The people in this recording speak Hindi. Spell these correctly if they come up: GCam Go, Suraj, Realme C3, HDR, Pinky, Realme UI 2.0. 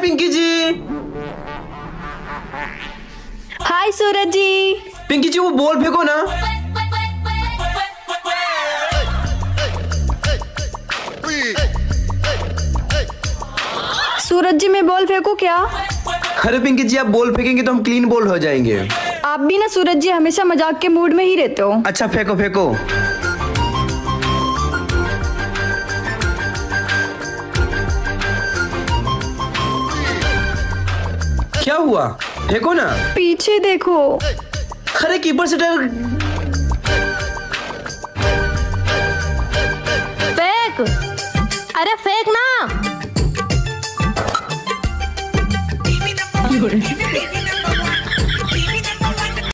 हाय पिंकी जी। हाय सूरज जी। पिंकी जी वो बॉल फेंको ना। सूरज जी मैं बॉल फेंकू क्या? अरे पिंकी जी आप बॉल फेंकेंगे तो हम क्लीन बॉल हो जाएंगे। आप भी ना सूरज जी हमेशा मजाक के मूड में ही रहते हो। अच्छा फेंको फेंको। क्या हुआ? फेंको ना। पीछे देखो। अरे कीपर से डर। फेंक। अरे फेंक ना।